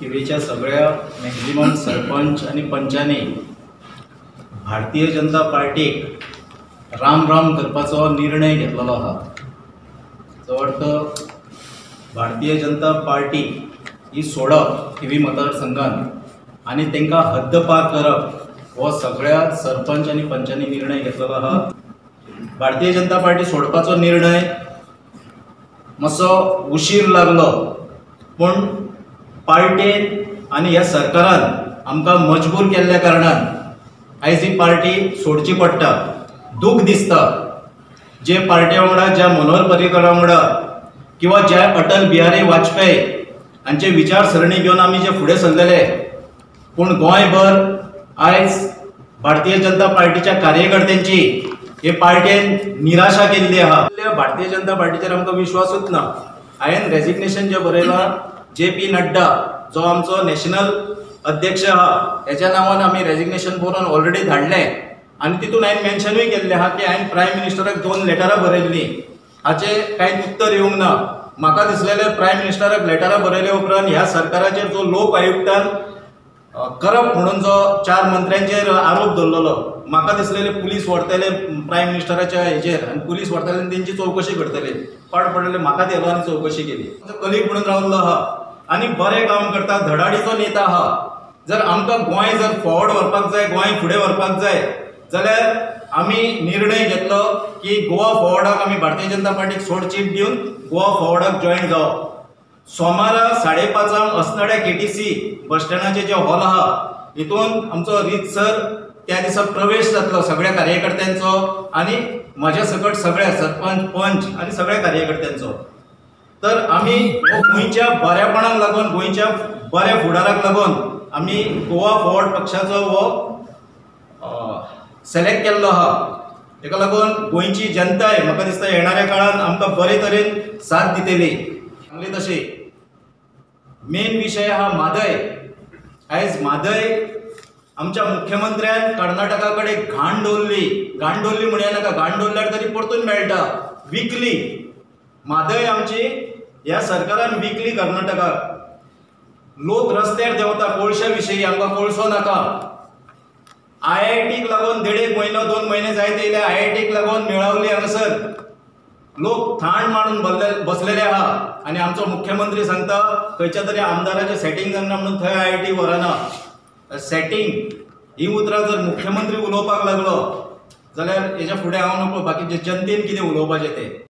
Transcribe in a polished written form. किवेच्या सगळ्या मॅक्झिमम सरपंच आणि पंचाने भारतीय जनता पार्टीक राम राम करपाचो निर्णय घेतलेलो आहा। जो अर्थ भारतीय जनता पार्टी ही सोडप किवी मतदारसंघान आनी तेंकां हद्दपार करप हो सगळ्या सरपंच आनी पंचानी निर्णय घेतलेलो आहा। भारतीय जनता पार्टी सोडपाचो निर्णय मातसो उशीर लागलो पण पार्टीन आनी ह्या सरकारान आमकां मजबूर केल्ल्या कारणान आयज ही पार्टी सोडची पडटा। दूख दिसता जे पार्टी वांगडा, ज्या मनोहर पर्रीकरा वांगडा किंवा जे अटल बिहारी वाजपेयी हांचे विचारसरणी घेवन आमी जे फुडें सरलेले, पूण गोंयभर आयज भारतीय जनता पार्टीच्या कार्यकर्त्यांची हे पार्टीन निराशा केल्ली आहा। भारतीय जनता पार्टीचेर आमकां विश्वासूच ना। हांवें रेजिग्नेशन जे बरयलां JP नड्डा जो आमचो नॅशनल अध्यक्ष आहा हेच्या नांवान आमी रेजिग्नेशन बरोवन ऑलरेडी धाडलें आनी तितून हांवें मेन्शनूय केल्लें आहा की हांवें प्रायम मिनिस्टराक 2 लेटरां बरयल्लीं, हाचें कांयच उत्तर येवंक ना। म्हाका दिसलेलें प्रायम मिनिस्टराक लेटरां बरयले उपरांत ह्या सरकाराचेर जो लोक आयुक्तान करप म्हणून जो 4 मंत्र्यांचेर आरोप धरलेलो, म्हाका दिसलेले पुलीस व्हरतले प्रायम मिनिस्टराच्या हेजेर आनी पुलीस व्हरतले आनी तेंची चौकशी करतले। पाड पडलेले म्हाकाच येलो आनी चौकशी केली। कलीग म्हणून रावल्लो आहा आनी बरें काम करता, धडाडीचो नेता आहा। जर आमकां गोंय जर फॉवर्ड व्हरपाक जाय, गोंय फुडें व्हरपाक जाय जाल्यार आमी निर्णय घेतलो की गोवा फॉवर्डाक आमी भारतीय जनता पार्टीक सोड चीट दिवन गोवा फॉवर्डाक जॉयन जावप। सोमारा 5:30 अस्नाड्या KTC बस स्टँडाचे जे हॉल आहा हितून आमचो रीतसर त्या दिसा प्रवेश जातलो सगळ्या कार्यकर्त्यांचो आनी म्हाज्या सकट सगळ्या सरपंच पंच आनी सगळ्या कार्यकर्त्यांचो। तर आमी गोंयच्या बऱ्यापणाक लागून, गोंयच्या बऱ्या फुडाराक लागून आमी गोवा फॉवर्ड पक्षाचो हो सिलेक्ट केल्लो आहा। तेका लागून गोंयची जनताय म्हाका दिसता येणाऱ्या काळान आमकां बरे तरेन साथ दितली। तसे मेन विषय हा म्हादय। आयज म्हादय आमच्या मुख्यमंत्र्यान कर्नाटकाकडे घाण दवरली। घाण दवरली म्हणया नाका, घाण दवरल्यार तरी परतून मेळटा। विकली म्हादय आमची ह्या सरकारान विकली कर्नाटकाक। लोक रस्त्यार देंवता कोळशा विशयी, आमकां कोळसो नाका। IITक लागून 1.5 महिनो 2 महिने जायत येयले। IITक लागून मेळावली हांगासर लोक थाण मारून बसलेले आहा आनी आमचो मुख्यमंत्री सांगता खंयच्या तरी आमदाराचें सेटिंग जावना म्हणून थंय IIT व्हरना। सेटिंग ही उतरां जर मुख्यमंत्री उलोवपाक लागलो जाल्यार हेच्या फुडें हांव नकळो बाकीचे जनतेन कितें उलोवपाचें तें।